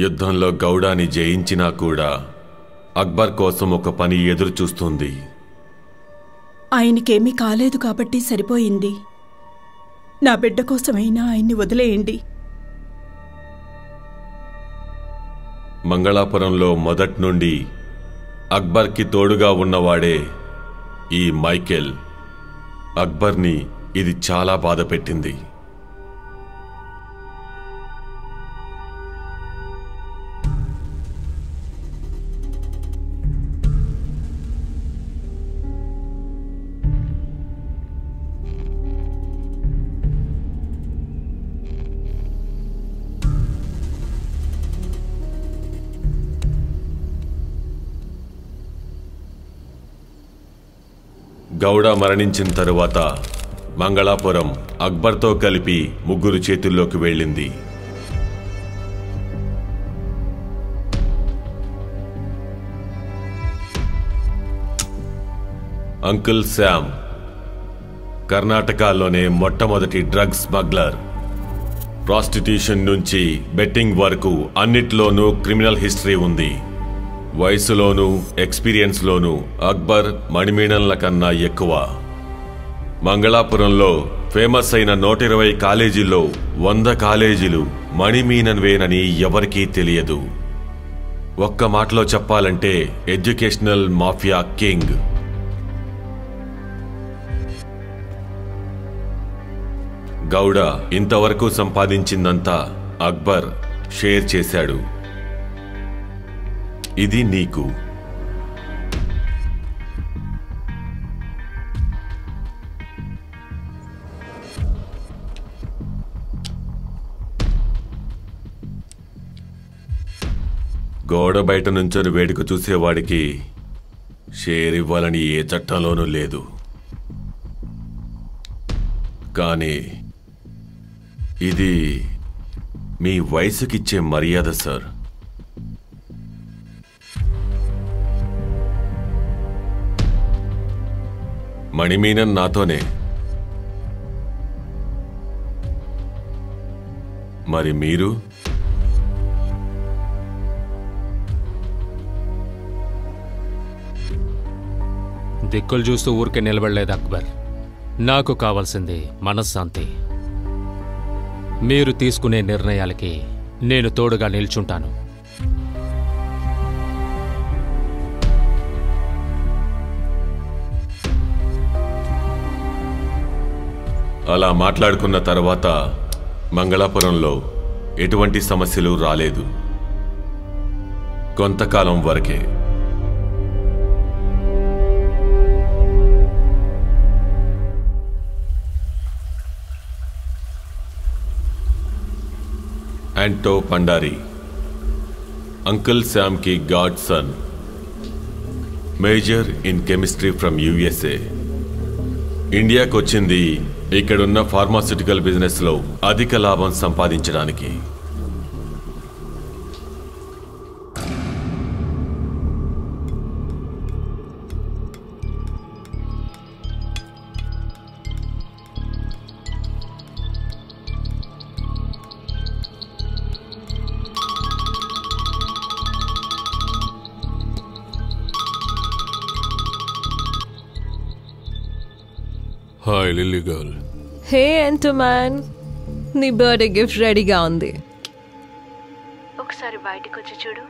యుద్ధంలో గౌడాని జయించినా కూడా అక్బర్ కోసం ఒక పని ఎదురు చూస్తుంది. ఆయనకేమీ కాలేదు కాబట్టి సరిపోయింది. నా బిడ్డ కోసమైనా ఆయన్ని వదిలేయండి. మంగళాపురంలో మొదటి నుండి అక్బర్కి తోడుగా ఉన్నవాడే ఈ మైకేల్. అక్బర్ని ఇది చాలా బాధ పెట్టింది. గౌడ మరణించిన తరువాత మంగళాపురం అక్బర్తో కలిపి ముగ్గురు చేతుల్లోకి వెళ్ళింది. అంకుల్ శామ్ కర్ణాటకలోనే మొట్టమొదటి డ్రగ్ స్మగ్లర్. ప్రాస్టిట్యూషన్ నుంచి బెట్టింగ్ వరకు అన్నిట్లోనూ క్రిమినల్ హిస్టరీ ఉంది. వయసులోనూ ఎక్స్పీరియన్స్లోనూ అక్బర్ మణిమీణన్ల కన్నా ఎక్కువ. మంగళాపురంలో ఫేమస్ అయిన 120 కాలేజీల్లో 100 కాలేజీలు మణిమీణన్వేనని ఎవరికీ తెలియదు. ఒక్క మాటలో చెప్పాలంటే ఎడ్యుకేషనల్ మాఫియా కింగ్. గౌడ ఇంతవరకు సంపాదించిందంతా అక్బర్ షేర్ చేశాడు. ఇది నీకు. గోడ బయట నుంచొని వేడుక చూసేవాడికి షేర్ ఇవ్వాలని ఏ చట్టంలోనూ లేదు. కానీ ఇది మీ వయసుకిచ్చే మర్యాద సార్. మణిమీనన్ నాతోనే, మరి మీరు? దిక్కులు చూస్తూ ఊరికే నిలబడలేదు అక్బర్. నాకు కావాల్సింది మనశ్శాంతి. మీరు తీసుకునే నిర్ణయాలకి నేను తోడుగా నిల్చుంటాను. అలా మాట్లాడుకున్న తర్వాత మంగళాపురంలో ఎటువంటి సమస్యలు రాలేదు కొంతకాలం వరకే. యాంటో పండారి అంకుల్ శామ్కి godson, major in chemistry from USA. ఇండియాకు వచ్చింది ఇక్కడున్న ఫార్మాస్యూటికల్ బిజినెస్లో అధిక లాభం సంపాదించడానికి. Hi, Lily girl. Hey, Antoman. Ni birthday gift ready ga undi. Okkasari bayatiki vachi chudu.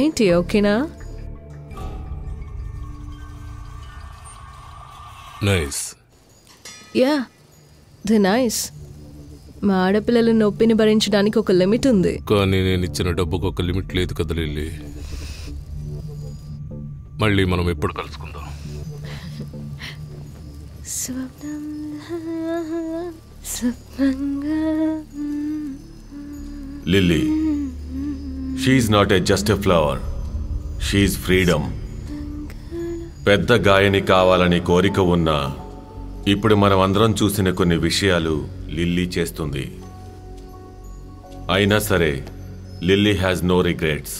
ఏంటి ఓకేనా? నైస్. Yeah, the nice. మా ఆడపిల్లల నొప్పిని భరించడానికి ఒక లిమిట్ ఉంది. కానీ నేను ఇచ్చిన డబ్బుకు ఒక లిమిట్ లేదు కదా లిల్లీ. మళ్ళీ మనం ఎప్పుడు కలుసుకుందాం? Lily, she is not just a flower, she is freedom. పెద్ద గాయని కావాలని కోరిక ఉన్నా ఇప్పుడు మనం అందరం చూసిన కొన్ని విషయాలు లిల్లీ చేస్తుంది. అయినా సరే లిల్లీ హ్యాస్ నో రిగ్రెట్స్.